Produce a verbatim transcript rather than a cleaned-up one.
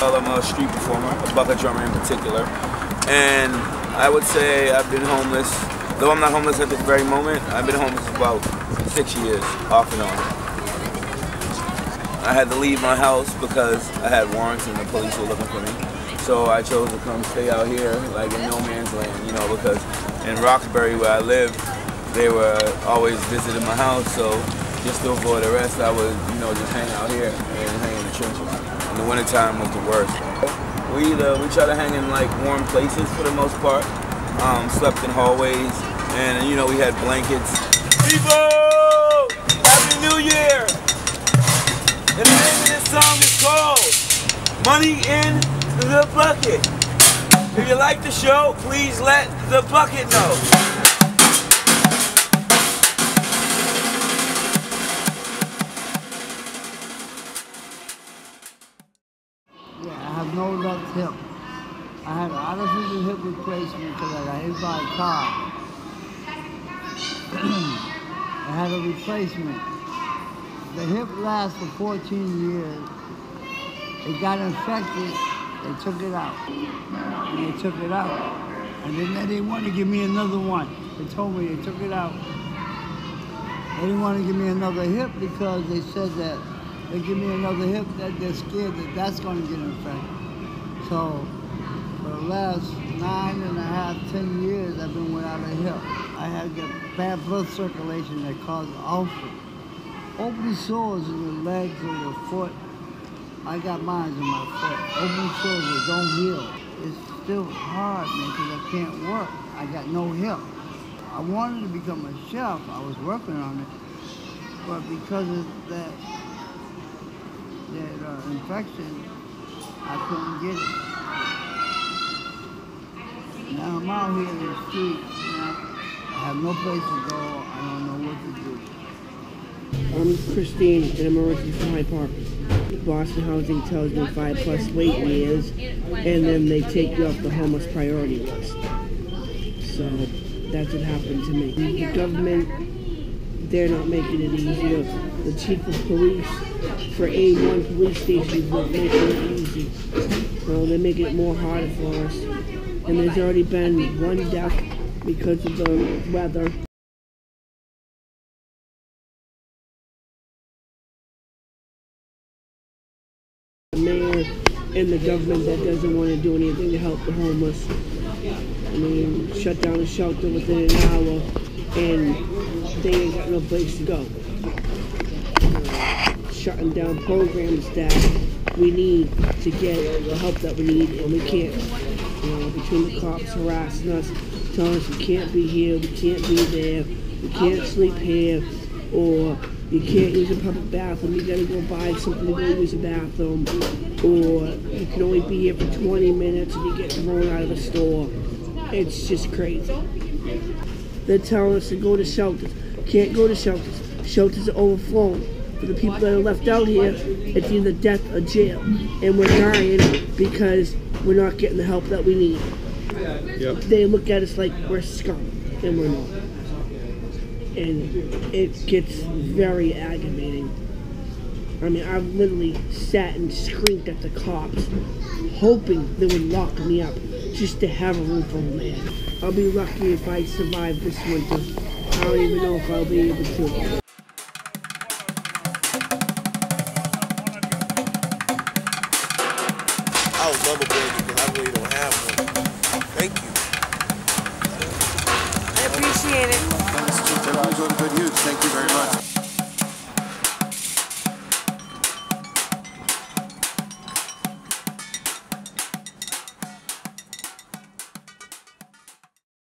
I'm a street performer, a bucket drummer in particular, and I would say I've been homeless. Though I'm not homeless at this very moment, I've been homeless for about six years, off and on. I had to leave my house because I had warrants and the police were looking for me. So I chose to come stay out here, like in no man's land, you know, because in Roxbury, where I live, they were always visiting my house, so just to avoid arrest, I would, you know, just hang out here and hang in the trenches. And the wintertime was the worst. We either, we try to hang in like warm places for the most part, um, slept in hallways, and you know, we had blankets. People! Happy New Year! And the name of this song is called Money in the Bucket. If you like the show, please let the bucket know. No left hip. I had an artificial hip replacement because I got hit by a car. I had a replacement. The hip lasted fourteen years. It got infected. They took it out. And they took it out. And then they didn't want to give me another one. They told me they took it out. They didn't want to give me another hip because they said that they give me another hip that they're scared that that's going to get infected. So for the last nine and a half, ten years, I've been without a hip. I had bad blood circulation that caused ulcers, open sores in the legs or the foot. I got mines in my foot. Open sores that don't heal. It's still hard, man, because I can't work. I got no hip. I wanted to become a chef. I was working on it, but because of that, that uh, infection, I couldn't get it. Now I'm out here in the street, you know, I have no place to go, I don't know what to do. I'm Christine, an emergency fire department. Boston Housing tells me five plus wait years, and then they take you off the homeless priority list. So that's what happened to me. The government, they're not making it easier. The chief of police for A one police stations won't make it easy. So they make it more harder for us. And there's already been one death because of the weather. The mayor and the government that doesn't want to do anything to help the homeless. I mean, shut down the shelter within an hour and they ain't got no place to go. Shutting down programs that we need to get the help that we need, and we can't. You know, between the cops harassing us, telling us we can't be here, we can't be there, we can't sleep here, or you can't use a public bathroom, you gotta go buy something to go use a bathroom, or you can only be here for twenty minutes and you get thrown out of the store. It's just crazy. They're telling us to go to shelters. Can't go to shelters. Shelters are overflowing. For the people that are left out here, it's either death or jail. And we're dying because we're not getting the help that we need. Yep. They look at us like we're scum, and we're not. And it gets very aggravating. I mean, I've literally sat and screamed at the cops, hoping they would lock me up just to have a roof over my head. I'll be lucky if I survive this winter. I don't even know if I'll be able to. I would love a baby because I really don't have one. Thank you. I appreciate it. That's always good news. Thank you very much.